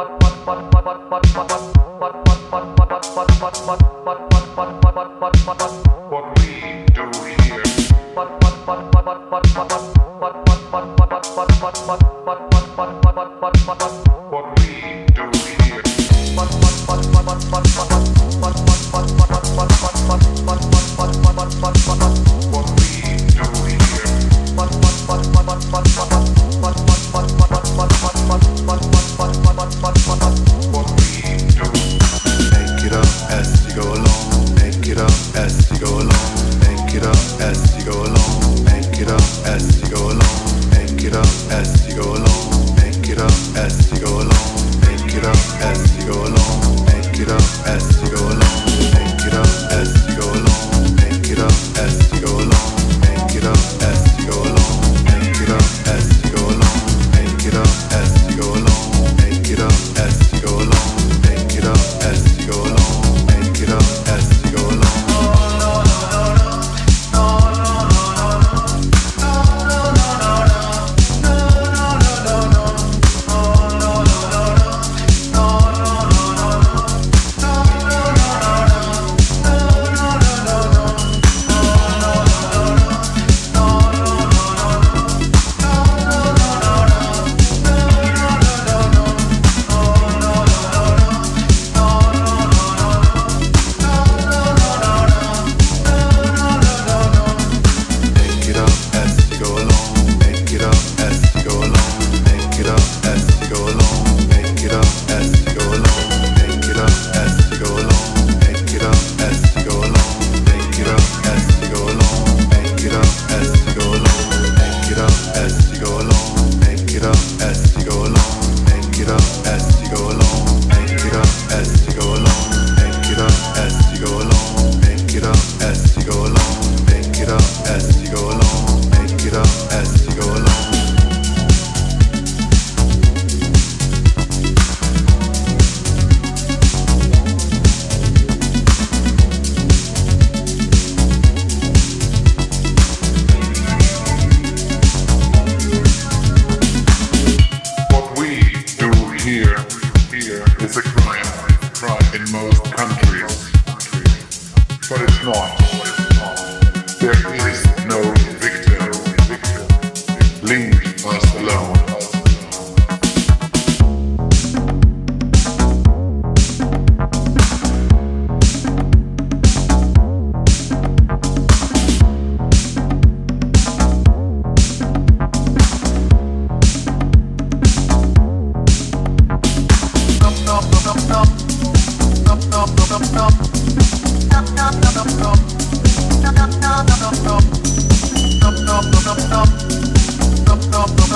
What we do here. What we do here. What we do here. What we do. Make it up as you go along. Make it up as you go along. Make it up as you go along. Make it up as you go along. Make it up as you go along. Make it up as you go along. Make it up as you go along. Make it up as you go along. Make it up as you go along. Make it up as you go along. Make it up as you go along. Make it up as you go along. Make it up as you go along. Make it up as you go along. Make it up as you go along. Make it up as you go along.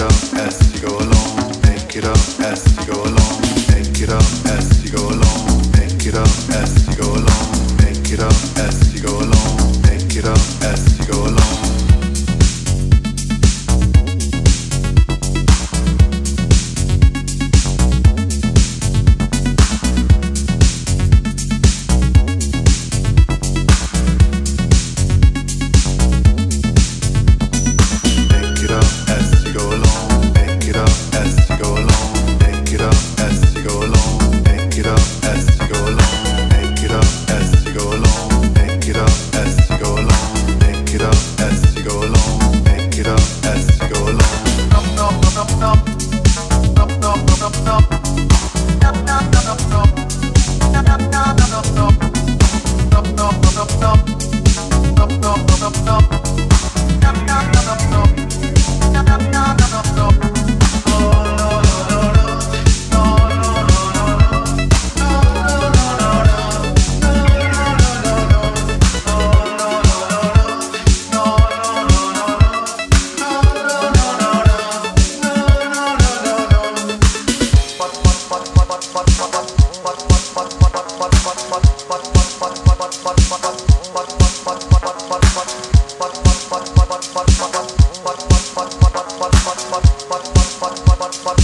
it up as you go along, make it up as you go along, make it up as you go along, make it up as you go along, make it up as you go along, make it up as you go along.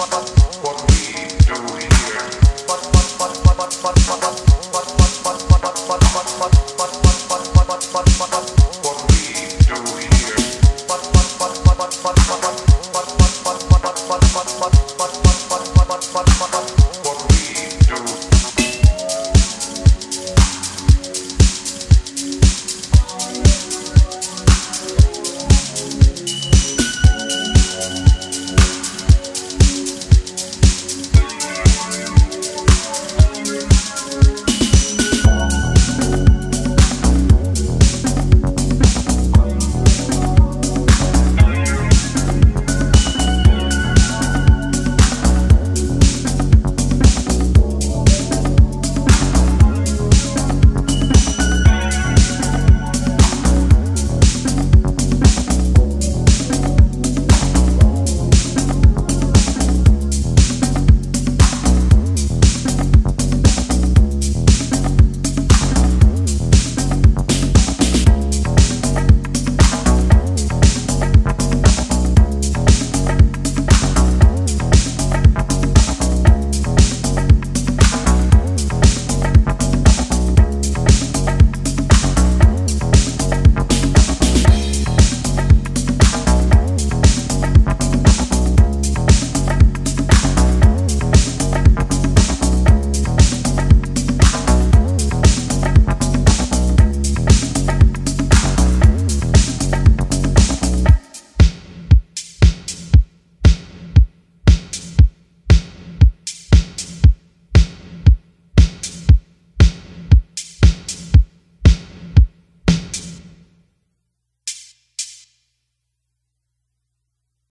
What